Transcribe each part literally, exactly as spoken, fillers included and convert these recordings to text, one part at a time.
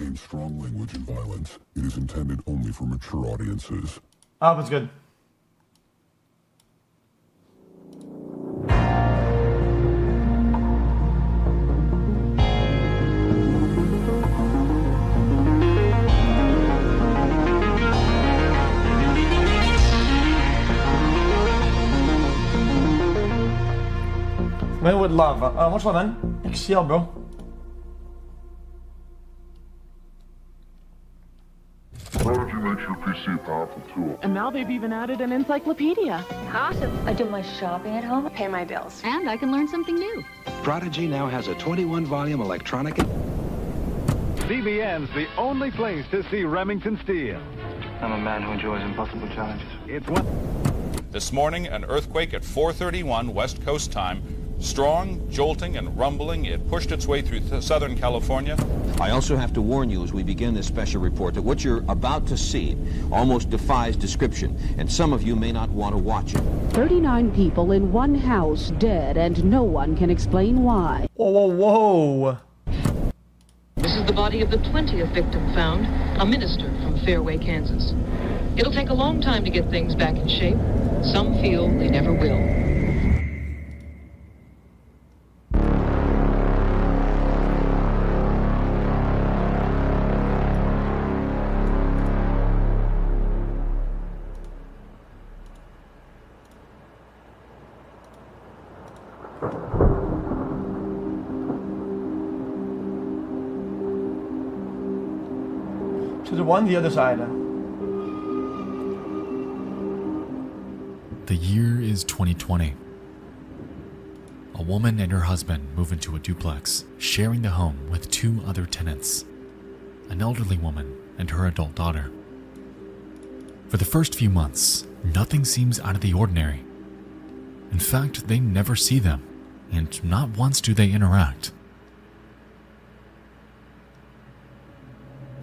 contains strong language and violence. It is intended only for mature audiences. Oh, that's good. Ben with love. Uh, much love, man. Excel, bro. How would you make your P C a powerful tool? And now they've even added an encyclopedia. Awesome. I do my shopping at home, pay my bills, and I can learn something new. Prodigy now has a twenty-one volume electronic. C B N's the only place to see Remington Steele. I'm a man who enjoys impossible challenges. It's one. This morning, an earthquake at four thirty-one West Coast time. Strong, jolting, and rumbling, it pushed its way through th- Southern California. I also have to warn you as we begin this special report that what you're about to see almost defies description, and some of you may not want to watch it. thirty-nine people in one house dead, and no one can explain why. Whoa, whoa, whoa. This is the body of the twentieth victim found, a minister from Fairway, Kansas. It'll take a long time to get things back in shape. Some feel they never will. One the other side. The year is twenty twenty. A woman and her husband move into a duplex, sharing the home with two other tenants, an elderly woman and her adult daughter. For the first few months, nothing seems out of the ordinary. In fact, they never see them, and not once do they interact.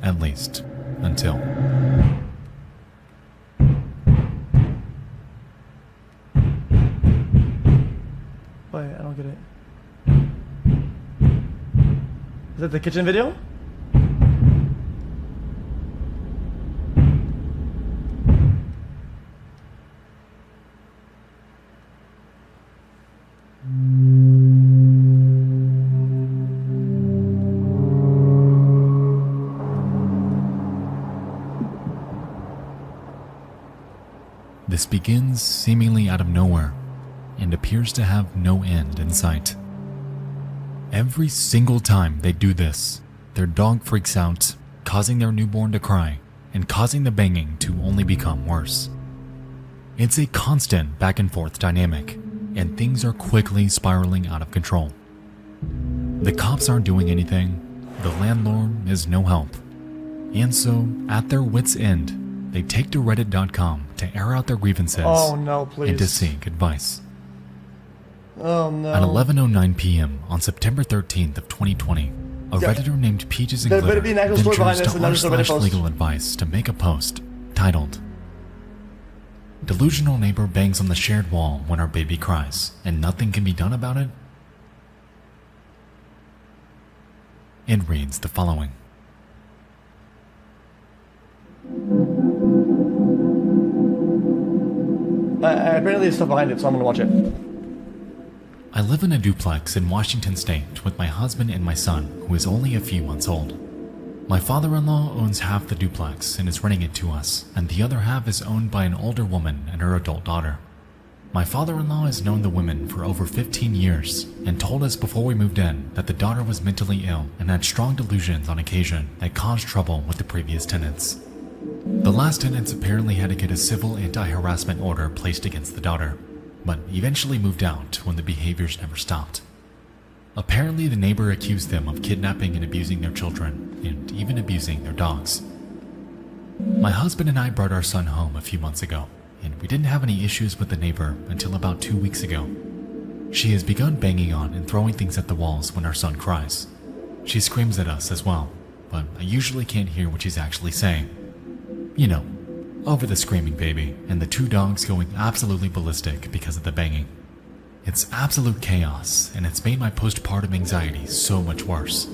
At least. Until wait, I don't get it. Is that the kitchen video? This begins seemingly out of nowhere and appears to have no end in sight. Every single time they do this, their dog freaks out, causing their newborn to cry and causing the banging to only become worse. It's a constant back and forth dynamic, and things are quickly spiraling out of control. The cops aren't doing anything, the landlord is no help, and so at their wits' end, they take to reddit dot com to air out their grievances oh, no, and to seek advice. Oh, no. At eleven oh nine p m on September thirteenth of twenty twenty, a yeah. Redditor named Peaches and Glitter be then chose to r/legal advice to make a post titled, "Delusional neighbor bangs on the shared wall when our baby cries and nothing can be done about it?" It reads the following. Uh, apparently there's stuff behind it, so I'm gonna watch it. I live in a duplex in Washington State with my husband and my son, who is only a few months old. My father-in-law owns half the duplex and is renting it to us, and the other half is owned by an older woman and her adult daughter. My father-in-law has known the women for over fifteen years and told us before we moved in that the daughter was mentally ill and had strong delusions on occasion that caused trouble with the previous tenants. The last tenants apparently had to get a civil anti-harassment order placed against the daughter, but eventually moved out when the behaviors never stopped. Apparently, the neighbor accused them of kidnapping and abusing their children, and even abusing their dogs. My husband and I brought our son home a few months ago, and we didn't have any issues with the neighbor until about two weeks ago. She has begun banging on and throwing things at the walls when our son cries. She screams at us as well, but I usually can't hear what she's actually saying. You know, over the screaming baby and the two dogs going absolutely ballistic because of the banging. It's absolute chaos, and it's made my postpartum anxiety so much worse.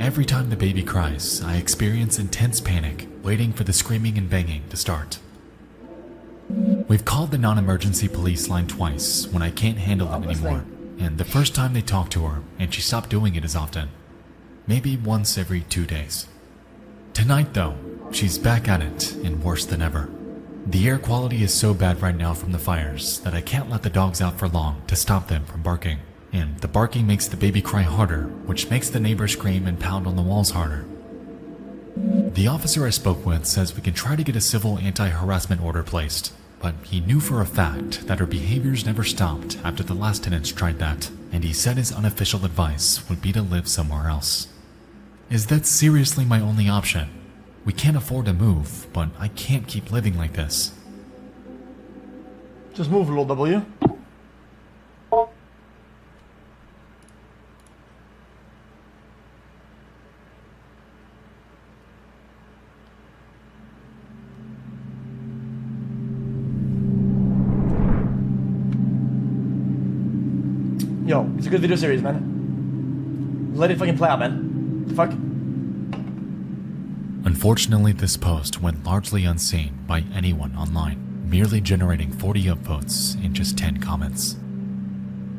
Every time the baby cries, I experience intense panic, waiting for the screaming and banging to start. We've called the non-emergency police line twice when I can't handle it anymore, and the first time they talked to her, and she stopped doing it as often. Maybe once every two days. Tonight though, she's back at it, and worse than ever. The air quality is so bad right now from the fires that I can't let the dogs out for long to stop them from barking. And the barking makes the baby cry harder, which makes the neighbor scream and pound on the walls harder. The officer I spoke with says we can try to get a civil anti-harassment order placed, but he knew for a fact that her behaviors never stopped after the last tenants tried that, and he said his unofficial advice would be to live somewhere else. Is that seriously my only option? We can't afford to move, but I can't keep living like this. Just move, little W. Yo, it's a good video series, man. Let it fucking play out, man. The fuck? Unfortunately, this post went largely unseen by anyone online, merely generating forty upvotes and just ten comments.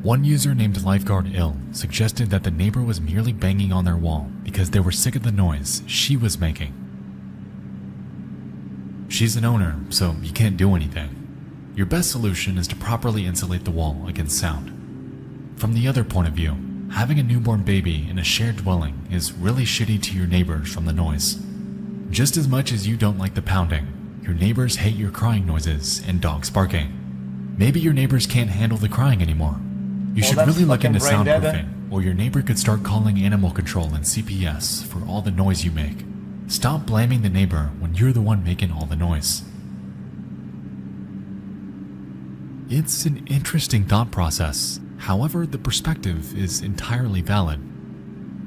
One user named Lifeguard Ill suggested that the neighbor was merely banging on their wall because they were sick of the noise she was making. She's an owner, so you can't do anything. Your best solution is to properly insulate the wall against sound. From the other point of view, having a newborn baby in a shared dwelling is really shitty to your neighbors from the noise. Just as much as you don't like the pounding, your neighbors hate your crying noises and dogs barking. Maybe your neighbors can't handle the crying anymore. You well, should really look into soundproofing, dead, or your neighbor could start calling animal control and C P S for all the noise you make. Stop blaming the neighbor when you're the one making all the noise. It's an interesting thought process. However, the perspective is entirely valid.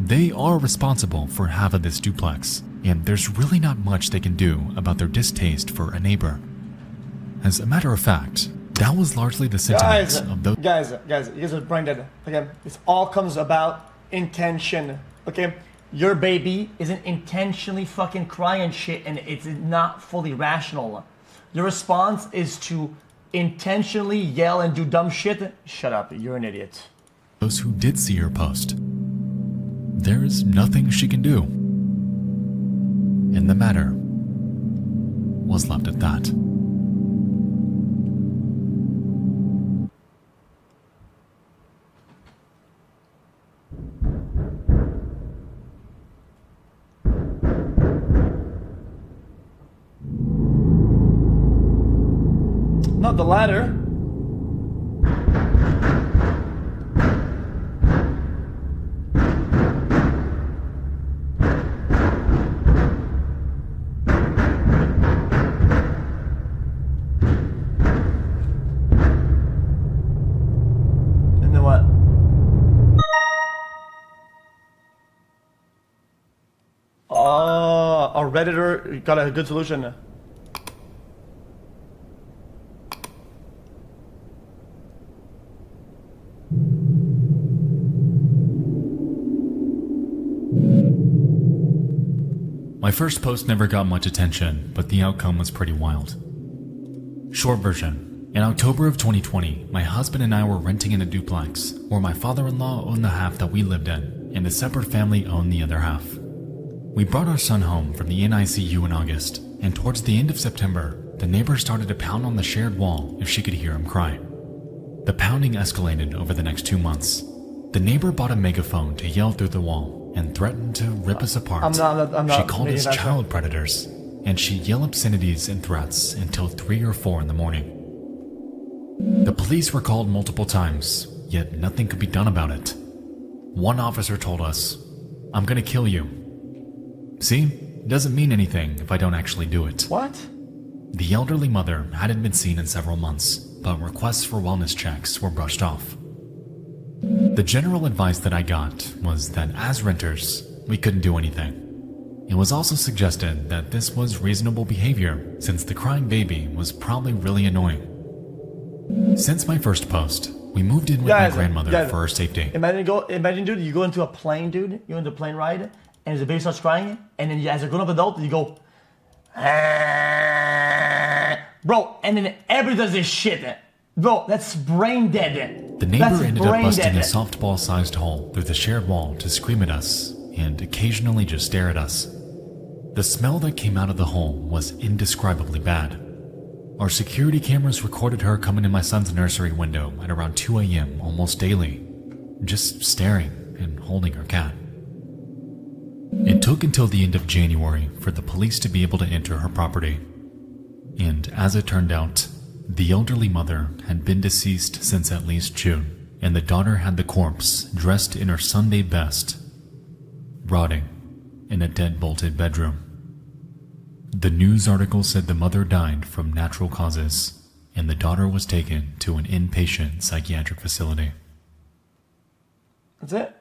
They are responsible for half of this duplex, and there's really not much they can do about their distaste for a neighbor. As a matter of fact, that was largely the sentiment guys, of those- Guys, guys, you guys are brain dead, okay? This all comes about intention, okay? Your baby isn't intentionally fucking crying shit, and it's not fully rational. Your response is to intentionally yell and do dumb shit? Shut up, you're an idiot. Those who did see her post, there is nothing she can do. And the matter was left at that. Not the ladder. And then what? Ah, our Redditor got a good solution. My first post never got much attention, but the outcome was pretty wild. Short version. In October of twenty twenty, my husband and I were renting in a duplex, where my father-in-law owned the half that we lived in, and a separate family owned the other half. We brought our son home from the N I C U in August, and towards the end of September, the neighbor started to pound on the shared wall if she could hear him cry. The pounding escalated over the next two months. The neighbor bought a megaphone to yell through the wall, and threatened to rip us apart. I'm not, I'm not she called us child right. predators, and she yelled obscenities and threats until three or four in the morning. The police were called multiple times, yet nothing could be done about it. One officer told us, "I'm gonna kill you. See, it doesn't mean anything if I don't actually do it." What? The elderly mother hadn't been seen in several months, but requests for wellness checks were brushed off. The general advice that I got was that as renters, we couldn't do anything. It was also suggested that this was reasonable behavior since the crying baby was probably really annoying. Since my first post, we moved in with guys, my grandmother guys, for her safety. Imagine, go, imagine dude, you go into a plane, dude, you're in the plane ride, and the baby starts crying, and then as a grown-up adult, you go, ah, bro, and then everybody does this shit. Bro, that's brain dead. The neighbor that's ended up busting dead. a softball-sized hole through the shared wall to scream at us and occasionally just stare at us. The smell that came out of the hole was indescribably bad. Our security cameras recorded her coming in my son's nursery window at around two a m almost daily, just staring and holding her cat. It took until the end of January for the police to be able to enter her property. And as it turned out, the elderly mother had been deceased since at least June, and the daughter had the corpse dressed in her Sunday best, rotting in a deadbolted bedroom. The news article said the mother died from natural causes, and the daughter was taken to an inpatient psychiatric facility. That's it.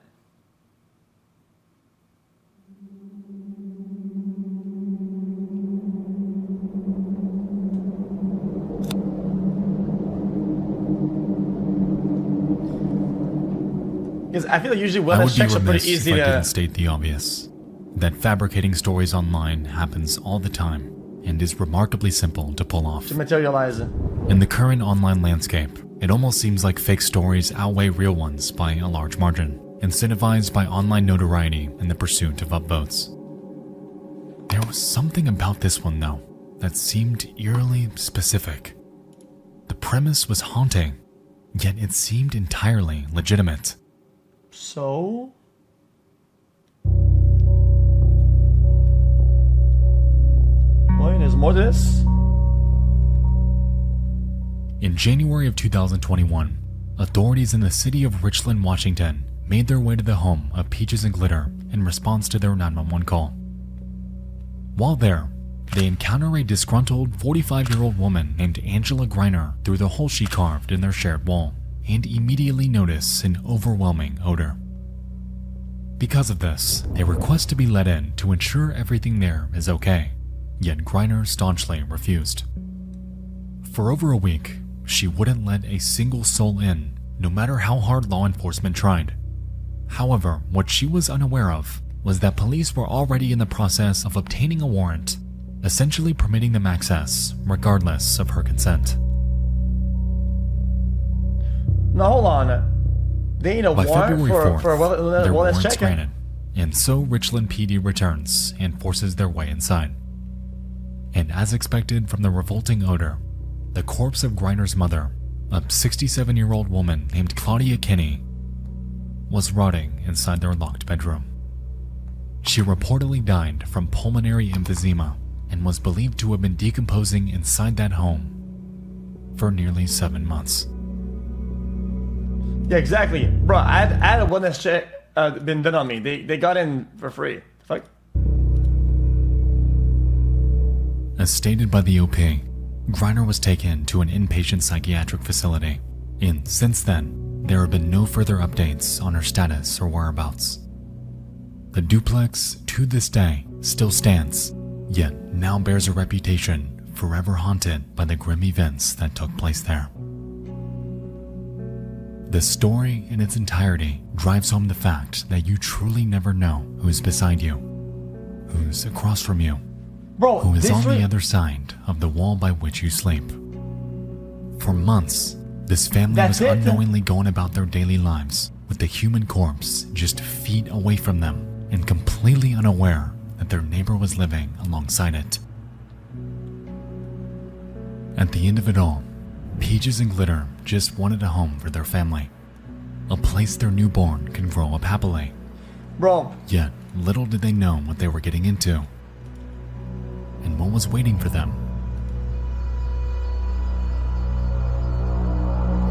Because I feel like usually wellness checks are pretty easy to... I would be remiss if I didn't state the obvious. That fabricating stories online happens all the time and is remarkably simple to pull off. In the current online landscape, it almost seems like fake stories outweigh real ones by a large margin, incentivized by online notoriety and the pursuit of upvotes. There was something about this one, though, that seemed eerily specific. The premise was haunting, yet it seemed entirely legitimate. So? There's more to this. In January of two thousand twenty-one, authorities in the city of Richland, Washington made their way to the home of Peaches and Glitter in response to their nine one one call. While there, they encounter a disgruntled forty-five-year-old woman named Angela Greiner through the hole she carved in their shared wall and immediately notice an overwhelming odor. Because of this, they request to be let in to ensure everything there is okay. Yet Greiner staunchly refused. For over a week, she wouldn't let a single soul in, no matter how hard law enforcement tried. However, what she was unaware of was that police were already in the process of obtaining a warrant, essentially permitting them access, regardless of her consent. Now hold on, they need a warrant for, for a wellness check-in? Granted, and so Richland P D returns and forces their way inside. And as expected from the revolting odor, the corpse of Greiner's mother, a sixty-seven-year-old woman named Claudia Kenny, was rotting inside their locked bedroom. She reportedly died from pulmonary emphysema and was believed to have been decomposing inside that home for nearly seven months. Yeah, exactly. Bro, I had, I had a wellness check uh, been done on me. They, they got in for free. Fuck. As stated by the O P, Greiner was taken to an inpatient psychiatric facility, and since then, there have been no further updates on her status or whereabouts. The duplex, to this day, still stands, yet now bears a reputation forever haunted by the grim events that took place there. The story in its entirety drives home the fact that you truly never know who's beside you, who's across from you, Bro, who is on the other side of the wall by which you sleep. For months, this family That's was it? unknowingly going about their daily lives with the human corpse just feet away from them and completely unaware that their neighbor was living alongside it. At the end of it all, Peaches and Glitter just wanted a home for their family, a place their newborn can grow up happily. Bro. Yet, little did they know what they were getting into. And what was waiting for them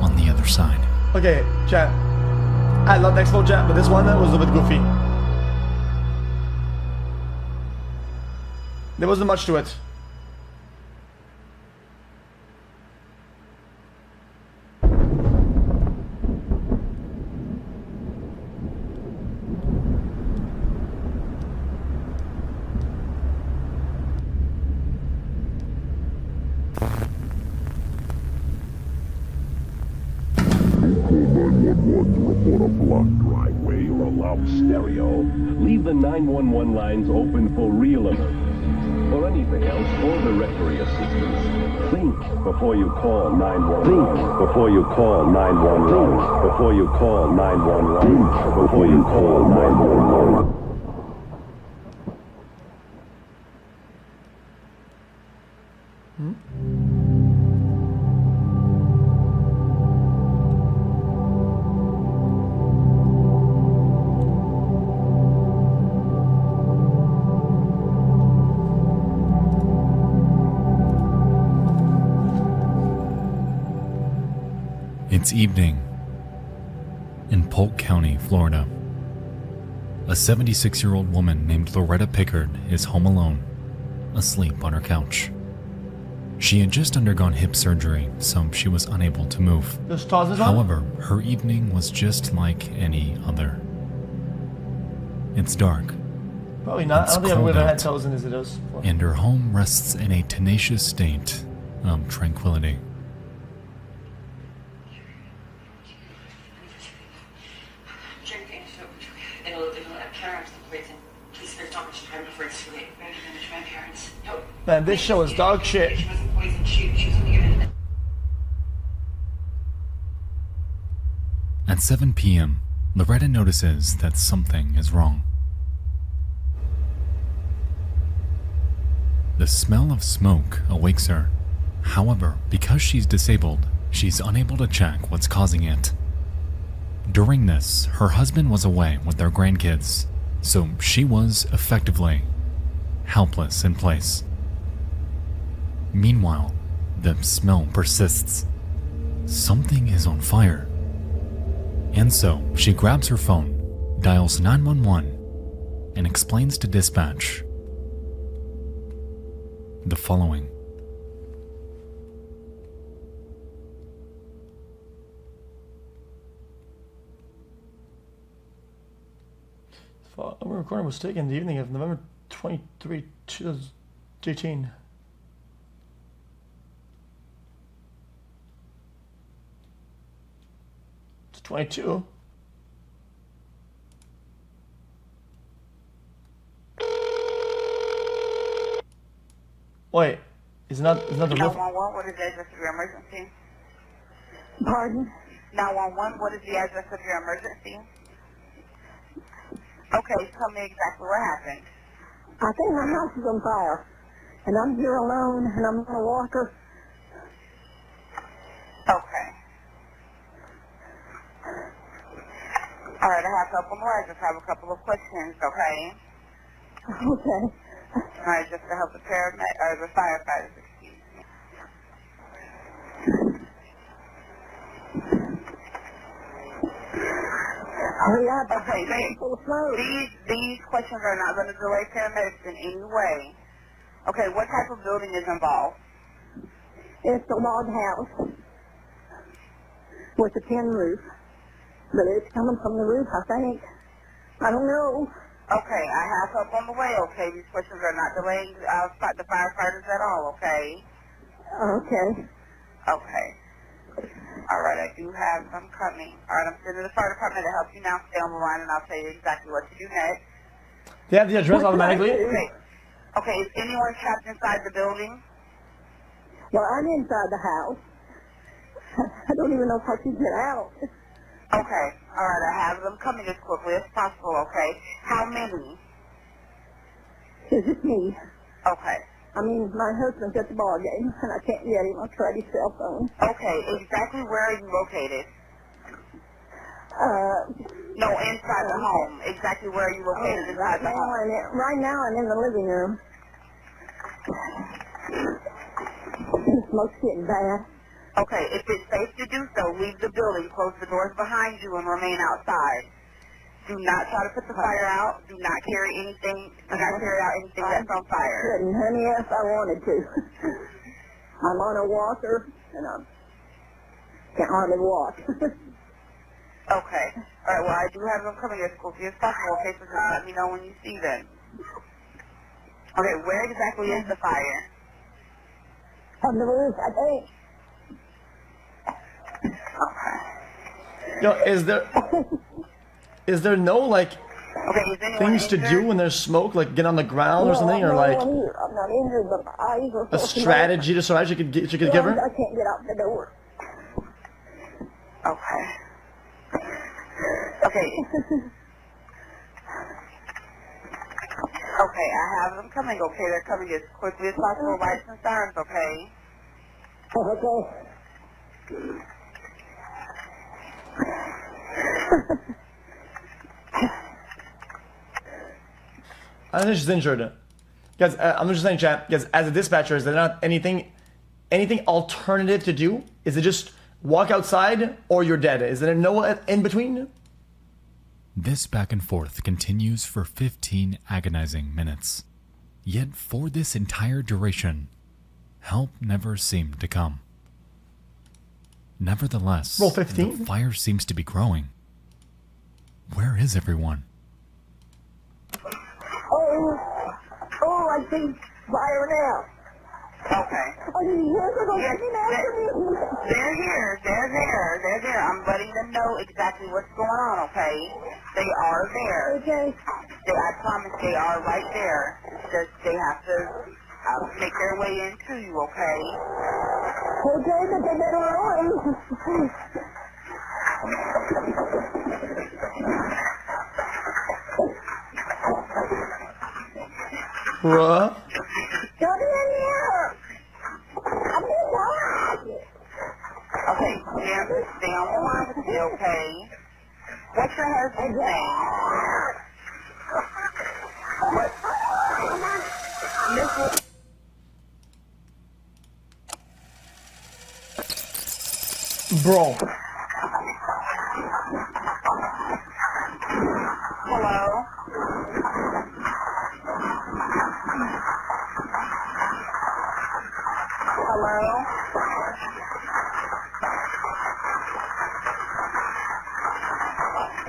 on the other side. Okay, chat. I love next level chat, but this one that was a bit goofy. There wasn't much to it. Report a blocked driveway roll out stereo. Leave the nine one one lines open for real emergencies, or anything else, or directory assistance. Think before you call nine one one. Think before you call nine one one. Before you call nine one one. Think before you call nine one one. It's evening in Polk County, Florida. A seventy-six-year-old woman named Loretta Pickard is home alone, asleep on her couch. She had just undergone hip surgery, so she was unable to move. However, her evening was just like any other. It's dark. Probably not. I don't think I've ever had toes in as it is. And her home rests in a tenacious state of tranquility. Man, this show is dog shit. At seven p m, Loretta notices that something is wrong. The smell of smoke awakes her. However, because she's disabled, she's unable to check what's causing it. During this, her husband was away with their grandkids, so she was effectively helpless in place. Meanwhile, the smell persists. Something is on fire. And so, she grabs her phone, dials nine one one, and explains to dispatch the following. The recording was taken the evening of November twenty-third, two thousand eighteen. twenty-two. Wait, is not is not the roof? nine one one. What is the address of your emergency? Pardon? nine one one. What is the address of your emergency? Okay, tell me exactly what happened. I think my house is on fire, and I'm here alone, and I'm in a walker. Okay. All right, I have a couple more. I just have a couple of questions, okay? Okay. All right, just to help the paramedic or the firefighters, excuse me. Hurry up! Okay, they, these these questions are not going to delay paramedics in any way. Okay, what type of building is involved? It's a log house with a tin roof. But it's coming from the roof, I think. I don't know. Okay, I have help on the way, okay? These questions are not delaying uh, the firefighters at all, okay? Okay. Okay. All right, I do have them coming. All right, I'm sending the fire department to help you now. Stay on the line, and I'll tell you exactly what to do next. They have the address automatically? Okay. Okay, is anyone trapped inside the building? Well, I'm inside the house. I don't even know if I can get out. Okay, all right, I have them coming as quickly as possible, okay? How many? Is it me? Okay. I mean, my husband's at the ball game, and I can't get him. I'll try his cell phone. Okay, exactly where are you located? Uh. No, inside uh, the home. Exactly where are you located inside right the home? I'm in, right now, I'm in the living room. The smoke's getting bad. Okay, if it's safe to do so, leave the building, close the doors behind you, and remain outside. Do not try to put the fire out. Do not carry anything. Do not carry out anything that's on fire. I couldn't, honey, if I wanted to. I'm on a walker, and I can't hardly walk. Okay. All right, well, I do have them coming as quickly as possible, okay, so just let me know when you see them. Okay, where exactly is the fire? On the roof, I think. Okay. Yo, is there Is there no like okay, things to do when there's smoke, like get on the ground no, or something, or like I'm not injured, but my eyes are a strategy to survive you could get, you could yeah, give her? I can't get out the door. Okay. Okay. Okay, I have them coming. Okay, they're coming as quickly as possible. Lights and sirens. Okay. Okay. I think she's injured. Guys, uh, I'm just saying, chat, because as a dispatcher, is there not anything, anything alternative to do? Is it just walk outside or you're dead? Is there no in between? This back and forth continues for fifteen agonizing minutes. Yet for this entire duration, help never seemed to come. Nevertheless, roll fifteen. The fire seems to be growing. Where is everyone? Oh, oh, I see fire now. Okay. Are you here? They're yes, they're, they're here. They're there. They're there. I'm letting them know exactly what's going on, okay? They are there. Okay. They, I promise they are right there. It's just they have to uh, make their way into you, okay? Okay, but they better run. Bruh. Don't be in here. I'm just lying. Okay, Jim, stay on the line with me, okay? What's your husband's name? What? Mister Bro. Hello? Hello?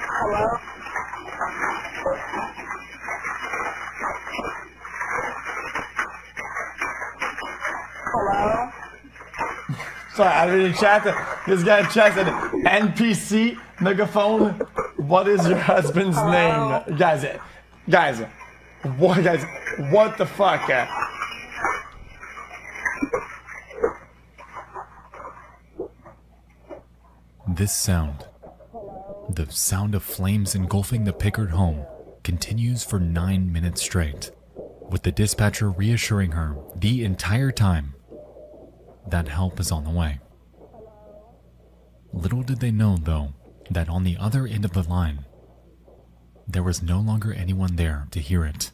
Hello? Hello? Sorry, I didn't chat to... This guy chats an N P C megaphone. What is your husband's Hello? name, guys? Guys, what guys? What the fuck? This sound, the sound of flames engulfing the Pickard home, continues for nine minutes straight, with the dispatcher reassuring her the entire time that help is on the way. Little did they know, though, that on the other end of the line, there was no longer anyone there to hear it.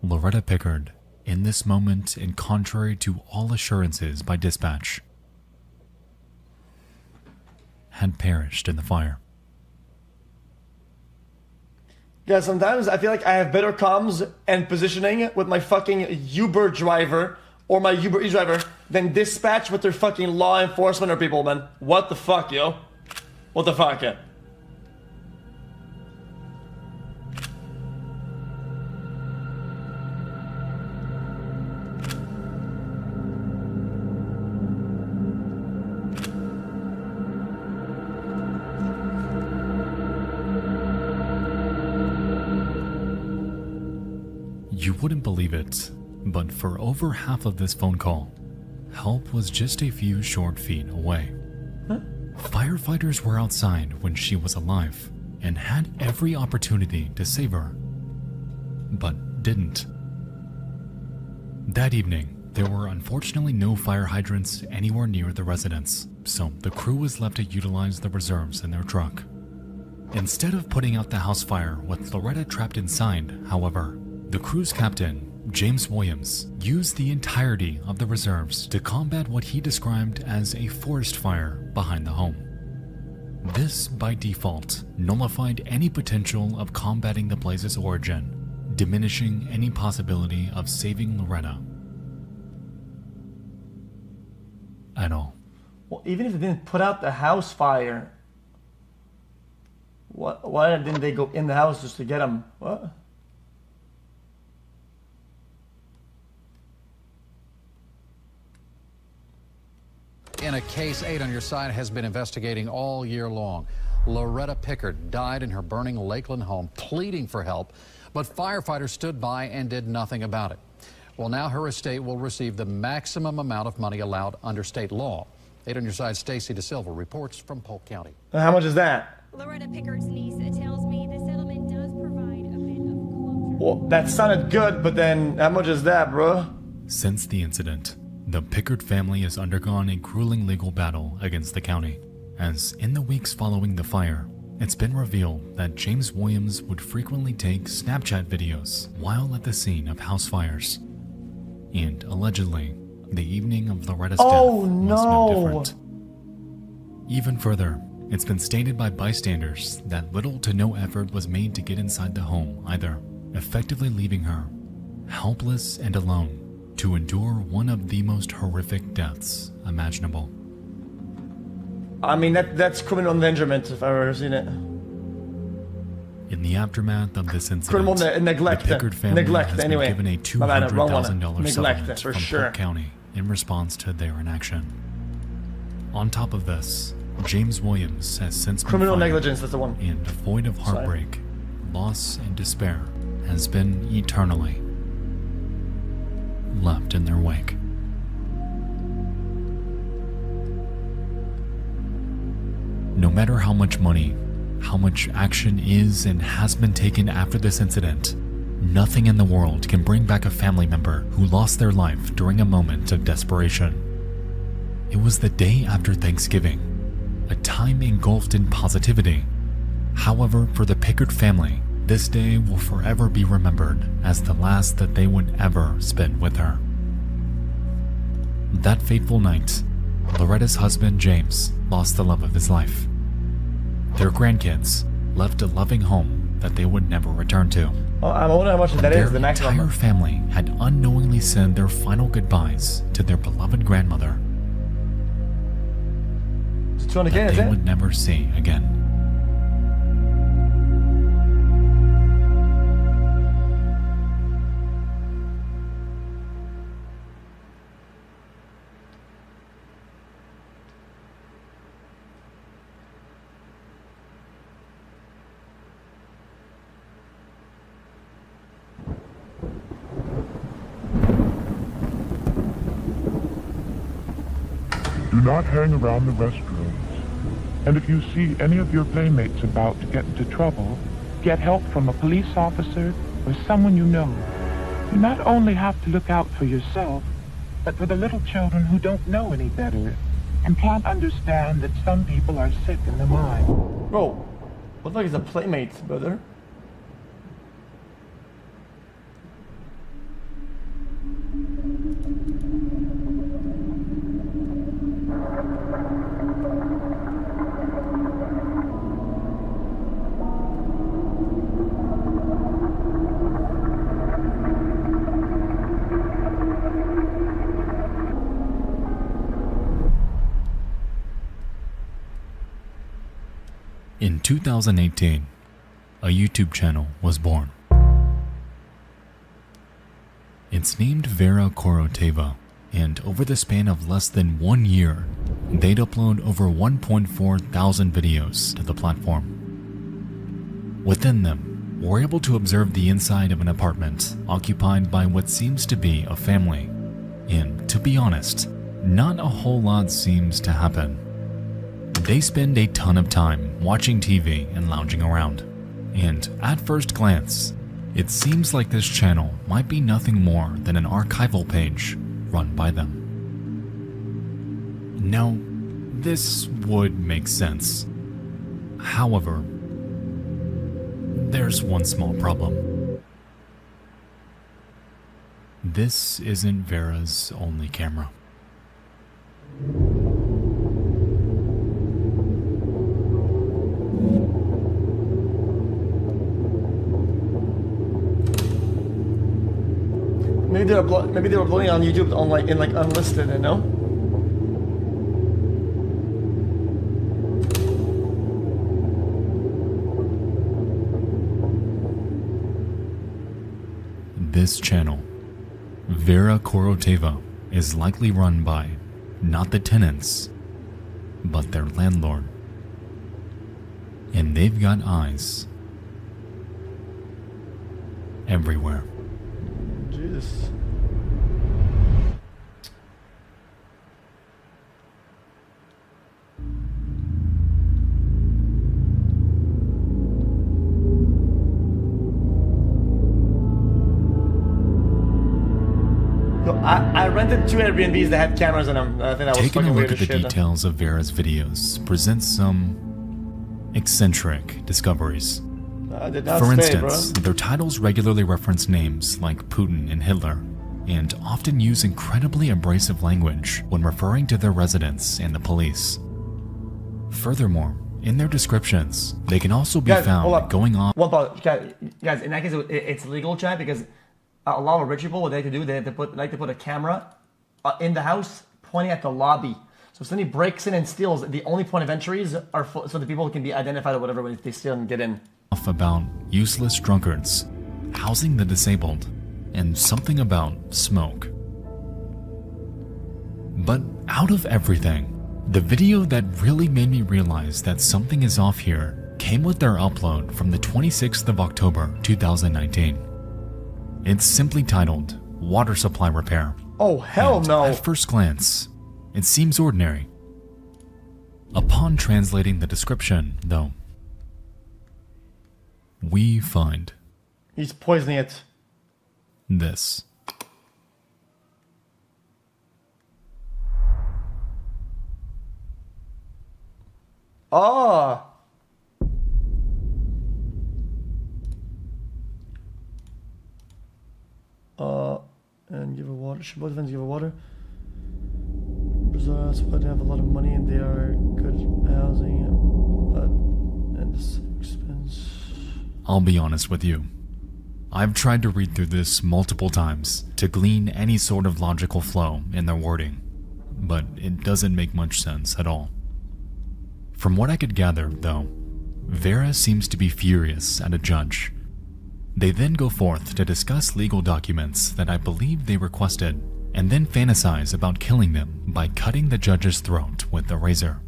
Loretta Pickard, in this moment and contrary to all assurances by dispatch, had perished in the fire. Yeah, sometimes I feel like I have better comms and positioning with my fucking Uber driver or my Uber E driver, then dispatch with their fucking law enforcement or people, man. What the fuck, yo? What the fuck, yeah? You wouldn't believe it, but for over half of this phone call, help was just a few short feet away. Huh? Firefighters were outside when she was alive and had every opportunity to save her, but didn't. That evening, there were unfortunately no fire hydrants anywhere near the residence, so the crew was left to utilize the reserves in their truck. Instead of putting out the house fire with Loretta trapped inside, however, the crew's captain, James Williams, used the entirety of the reserves to combat what he described as a forest fire behind the home. This, by default, nullified any potential of combating the blaze's origin, diminishing any possibility of saving Loretta at all. Well, even if they didn't put out the house fire, what, why didn't they go in the house just to get him? What? In a case eight on your side has been investigating all year long. Loretta Pickard died in her burning Lakeland home, pleading for help, but firefighters stood by and did nothing about it. Well, now her estate will receive the maximum amount of money allowed under state law. eight on your side, Stacy DeSilva reports from Polk County. How much is that? Loretta Pickard's niece tells me the settlement does provide a bit of closure. Well, that sounded good, but then how much is that, bro? Since the incident, the Pickard family has undergone a grueling legal battle against the county, as in the weeks following the fire, it's been revealed that James Williams would frequently take Snapchat videos while at the scene of house fires. And allegedly, the evening of Loretta's oh, death must no. have been different. Even further, it's been stated by bystanders that little to no effort was made to get inside the home either, effectively leaving her, helpless and alone, to endure one of the most horrific deaths imaginable. I mean, that that's criminal endangerment if I've ever seen it. In the aftermath of this incident, ne neglect the Pickard family neglect, has been anyway. given a two hundred thousand dollar settlement from sure. Polk County in response to their inaction. On top of this, James Williams has since criminal been negligence that's the one. And void of heartbreak, Sorry. loss, and despair has been eternally left in their wake. No matter how much money, how much action is and has been taken after this incident, nothing in the world can bring back a family member who lost their life during a moment of desperation. It was the day after Thanksgiving, a time engulfed in positivity. However, for the Pickard family, this day will forever be remembered as the last that they would ever spend with her. That fateful night, Loretta's husband, James, lost the love of his life. Their grandkids left a loving home that they would never return to. Well, I wonder how much that is, the maximum. Their entire family had unknowingly said their final goodbyes to their beloved grandmother that they would never see again. Do not hang around the restrooms. And if you see any of your playmates about to get into trouble, get help from a police officer or someone you know. You not only have to look out for yourself, but for the little children who don't know any better and can't understand that some people are sick in the mind. Bro, what like is a playmates, brother? In two thousand eighteen, a YouTube channel was born. It's named Vera Koroteva, and over the span of less than one year, they'd upload over one point four thousand videos to the platform. Within them, we're able to observe the inside of an apartment occupied by what seems to be a family. And to be honest, not a whole lot seems to happen. They spend a ton of time watching T V and lounging around. And at first glance, it seems like this channel might be nothing more than an archival page run by them. Now, this would make sense. However, there's one small problem. This isn't Vera's only camera. Maybe they're uploading. Maybe they're uploading on YouTube on like in like unlisted, you know. This channel, Vera Koroteva, is likely run by not the tenants, but their landlord. and they've got eyes everywhere. Jesus. I, I rented two Airbnbs that had cameras in them. I think that was fucking weird as shit. Taking a look at the details of Vera's videos presents some eccentric discoveries. Uh, did not For stay, instance, bro. Their titles regularly reference names like Putin and Hitler, and often use incredibly abrasive language when referring to their residents and the police. Furthermore, in their descriptions, they can also be guys, found going on. Well, guys, in that case, it's legal, chat, because a lot of rich people, what they like to do, they like to put, like to put a camera uh, in the house pointing at the lobby. So if somebody breaks in and steals, the only point of entries are full, so the people can be identified or whatever if they steal and get in. About useless drunkards, housing the disabled, and something about smoke. But out of everything, the video that really made me realize that something is off here came with their upload from the twenty-sixth of October two thousand nineteen. It's simply titled Water Supply Repair. Oh, hell no! At first glance, it seems ordinary. Upon translating the description, though, we find... He's poisoning it. This. Oh! Uh, and give her water. Should both of them give her water? Brazil, that's why they have a lot of money and they are good housing, but and it's expense. I'll be honest with you. I've tried to read through this multiple times to glean any sort of logical flow in their wording, but it doesn't make much sense at all. From what I could gather, though, Vera seems to be furious at a judge. They then go forth to discuss legal documents that I believe they requested, and then fantasize about killing them by cutting the judge's throat with a razor.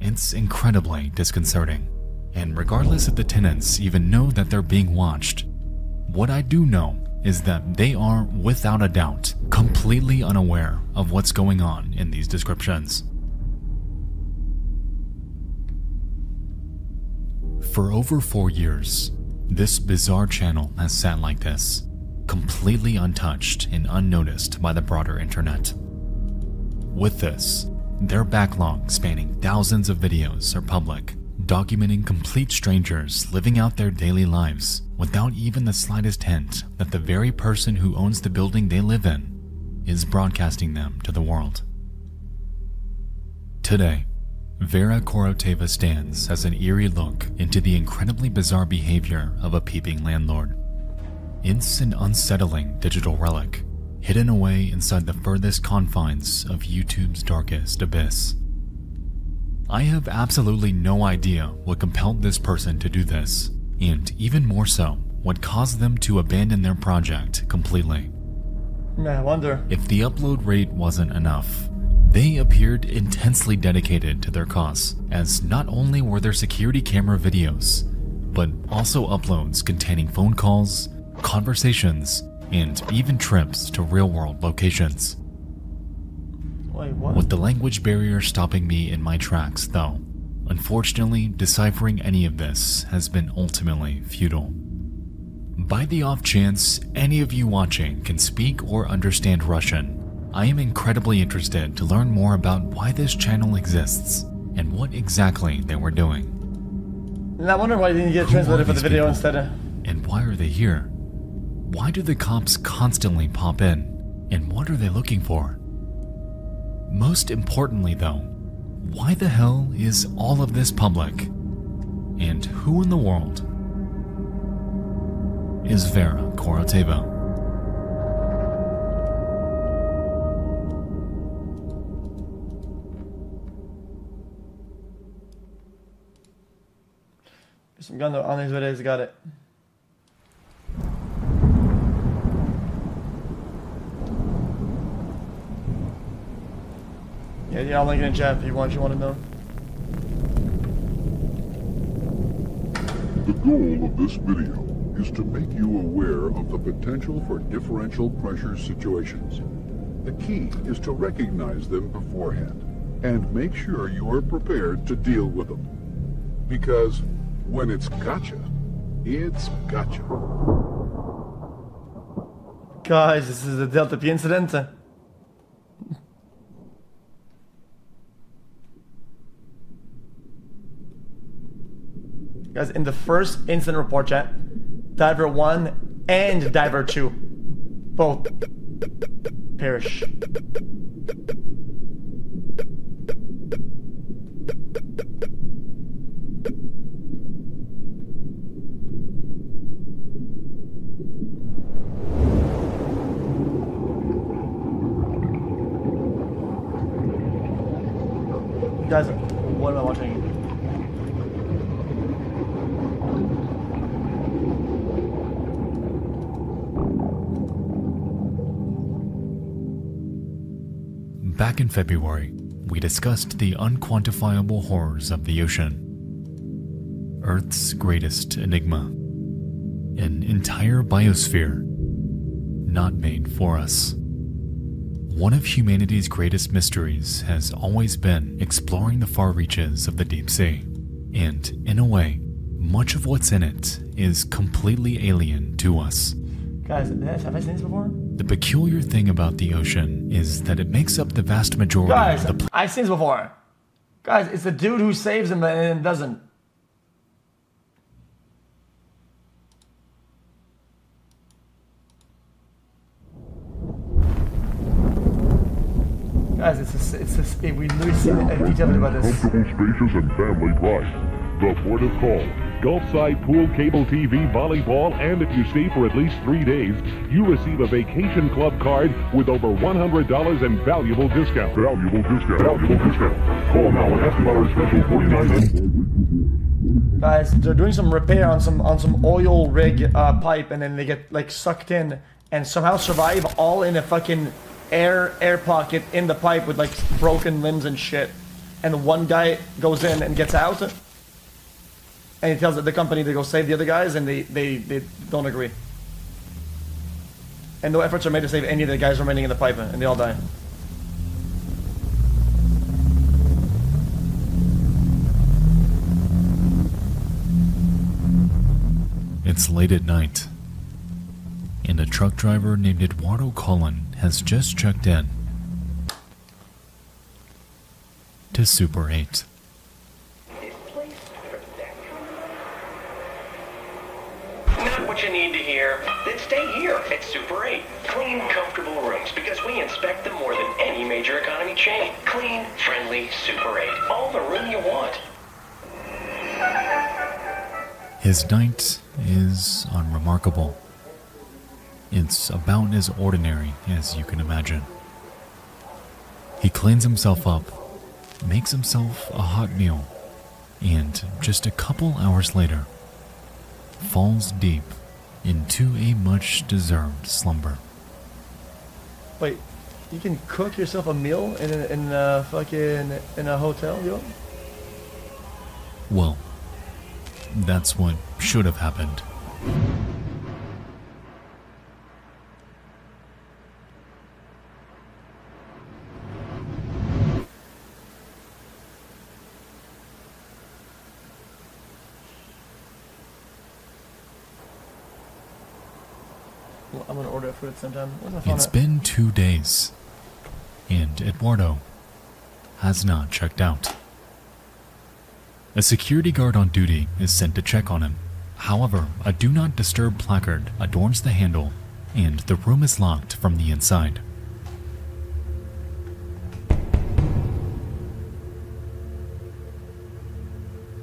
It's incredibly disconcerting. And regardless if the tenants even know that they're being watched, what I do know is that they are, without a doubt, completely unaware of what's going on in these descriptions. For over four years, this bizarre channel has sat like this, completely untouched and unnoticed by the broader internet. With this, their backlog spanning thousands of videos are public, documenting complete strangers living out their daily lives without even the slightest hint that the very person who owns the building they live in is broadcasting them to the world. Today, Vera Koroteva stands as an eerie look into the incredibly bizarre behavior of a peeping landlord. It's an unsettling digital relic, hidden away inside the furthest confines of YouTube's darkest abyss. I have absolutely no idea what compelled this person to do this, and even more so, what caused them to abandon their project completely. Man, I wonder. If the upload rate wasn't enough, they appeared intensely dedicated to their cause, as not only were there security camera videos, but also uploads containing phone calls, conversations, and even trips to real-world locations. Wait, with the language barrier stopping me in my tracks, though, unfortunately, deciphering any of this has been ultimately futile. By the off chance any of you watching can speak or understand Russian, I am incredibly interested to learn more about why this channel exists and what exactly they were doing. And I wonder why they didn't get translated for the video people? Instead of... And why are they here? Why do the cops constantly pop in? And what are they looking for? Most importantly, though, why the hell is all of this public? And who in the world is Vera Koroteva? Some gun on his videos, got it. Yeah, yeah, I'll link it in chat if you want, you want to know. The goal of this video is to make you aware of the potential for differential pressure situations. The key is to recognize them beforehand and make sure you are prepared to deal with them. Because when it's gotcha, it's gotcha. Guys, this is a Delta P incident. Guys, in the first incident report chat, diver one and diver two both perish. Guys, what am I watching? Back in February, we discussed the unquantifiable horrors of the ocean. Earth's greatest enigma. An entire biosphere not made for us. One of humanity's greatest mysteries has always been exploring the far reaches of the deep sea. And in a way, much of what's in it is completely alien to us. Guys, have I seen this before? The peculiar thing about the ocean is that it makes up the vast majority Guys, of the- Guys, I've seen this before. Guys, it's the dude who saves him and doesn't. Guys, it's a, it's a, it, we literally seen a detail about this. Comfortable spaces and family pride. The port of call. Gulfside Pool, Cable T V, Volleyball, and if you stay for at least three days, you receive a Vacation Club card with over one hundred dollars in valuable discount. Valuable discount. Valuable discount. Call now and ask about our special forty-nine. Guys, they're doing some repair on some on some oil rig uh, pipe, and then they get like sucked in and somehow survive all in a fucking air air pocket in the pipe with like broken limbs and shit. And one guy goes in and gets out. And he tells the company to go save the other guys, and they, they, they don't agree. And no efforts are made to save any of the guys remaining in the pipe, and they all die. It's late at night, and a truck driver named Eduardo Collin has just checked in to Super eight. What you need to hear, then stay here at Super eight. Clean, comfortable rooms because we inspect them more than any major economy chain. Clean, friendly Super eight. All the room you want. His night is unremarkable. It's about as ordinary as you can imagine. He cleans himself up, makes himself a hot meal, and just a couple hours later, falls deep into a much-deserved slumber. Wait, you can cook yourself a meal in a, in a fucking in a hotel, yo? Well, that's what should have happened. I'm gonna order food sometime. It's been two days, and Eduardo has not checked out. A security guard on duty is sent to check on him. However, a do not disturb placard adorns the handle, and the room is locked from the inside.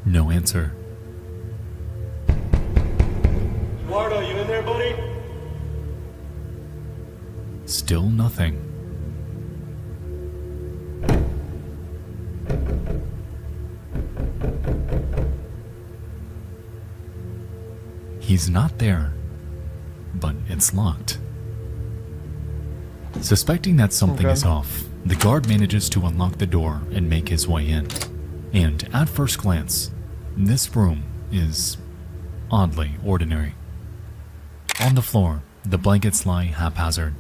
No answer. Eduardo, you in there, buddy? Still nothing. He's not there, but it's locked. Suspecting that something okay. is off, the guard manages to unlock the door and make his way in. And at first glance, this room is oddly ordinary. On the floor, the blankets lie haphazard.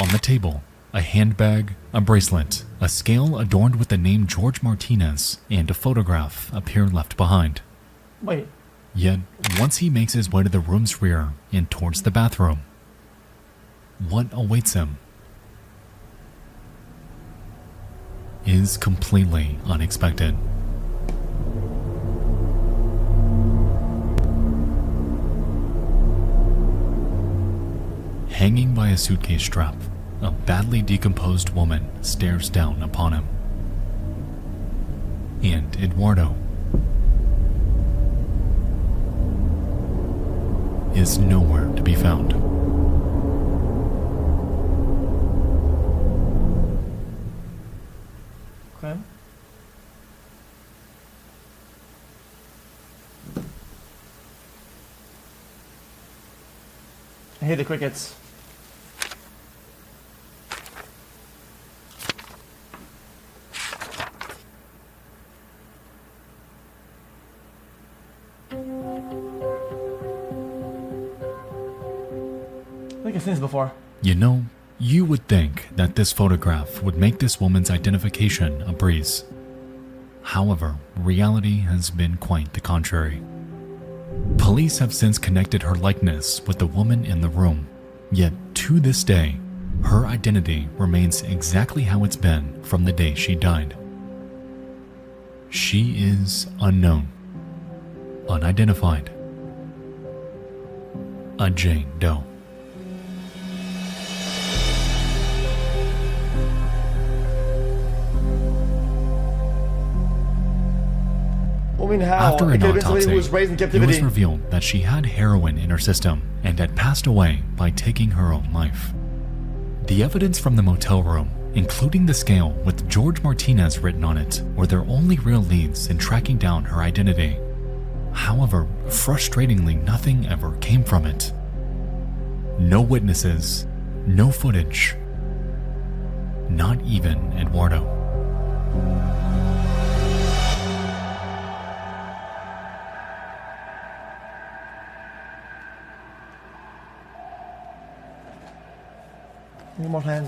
On the table, a handbag, a bracelet, a scale adorned with the name George Martinez, and a photograph appear left behind. Wait. Yet, once he makes his way to the room's rear and towards the bathroom, what awaits him is completely unexpected. Hanging by a suitcase strap, a badly decomposed woman stares down upon him. And Eduardo is nowhere to be found. Okay. I hear the crickets. Things before. You know, you would think that this photograph would make this woman's identification a breeze. However, reality has been quite the contrary. Police have since connected her likeness with the woman in the room, yet to this day, her identity remains exactly how it's been from the day she died. She is unknown, unidentified, a Jane Doe. I mean, how? After an autopsy, it was, it was revealed that she had heroin in her system and had passed away by taking her own life. The evidence from the motel room, including the scale with George Martinez written on it, were their only real leads in tracking down her identity. However, frustratingly, nothing ever came from it. No witnesses, no footage, not even Eduardo.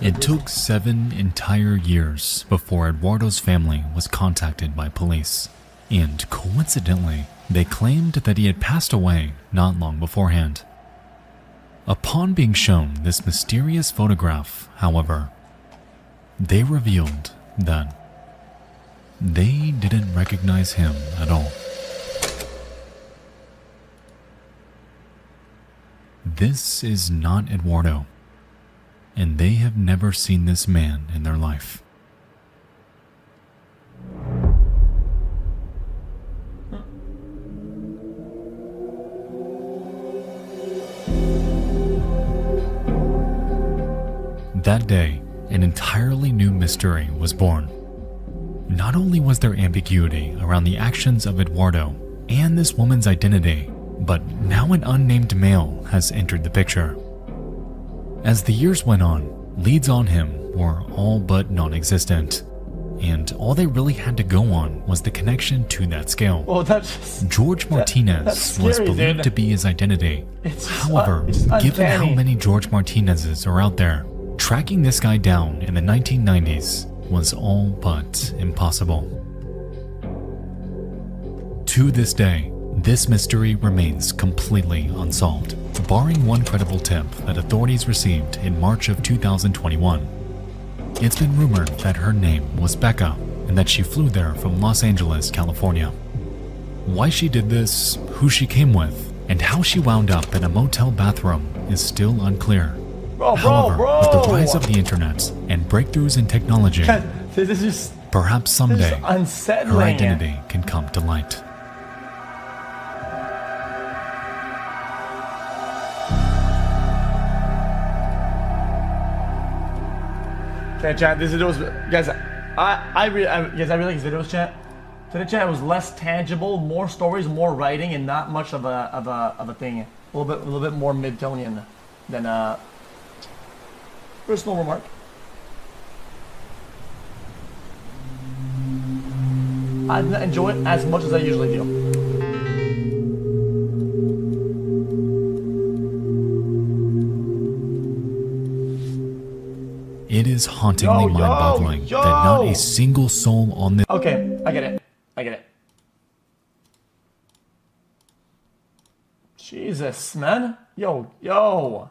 It took seven entire years before Eduardo's family was contacted by police, and coincidentally, they claimed that he had passed away not long beforehand. Upon being shown this mysterious photograph, however, they revealed that they didn't recognize him at all. This is not Eduardo, and they have never seen this man in their life. Huh. That day, an entirely new mystery was born. Not only was there ambiguity around the actions of Eduardo and this woman's identity, but now an unnamed male has entered the picture. As the years went on, leads on him were all but non-existent, and all they really had to go on was the connection to that scale. Oh, that's, George Martinez that, that's scary, was believed dude. to be his identity. It's However, un, it's given uncanny. how many George Martinez's are out there, tracking this guy down in the nineteen nineties was all but impossible. To this day, this mystery remains completely unsolved, barring one credible tip that authorities received in March of two thousand twenty-one. It's been rumored that her name was Becca and that she flew there from Los Angeles, California. Why she did this, who she came with, and how she wound up in a motel bathroom is still unclear. Bro, However, bro, bro. with the rise of the internet and breakthroughs in technology, this is, perhaps someday this is her identity can come to light. Okay, chat, this video was, guys, I, I, re, I, guys, I really like these videos, chat. Today, chat, was less tangible, more stories, more writing, and not much of a, of a, of a thing. A little bit, a little bit more Midtonian than a personal remark. I did not enjoy it as much as I usually do. It is hauntingly yo, mind-boggling yo, yo. that not a single soul on this... Okay, I get it. I get it. Jesus, man. Yo, yo.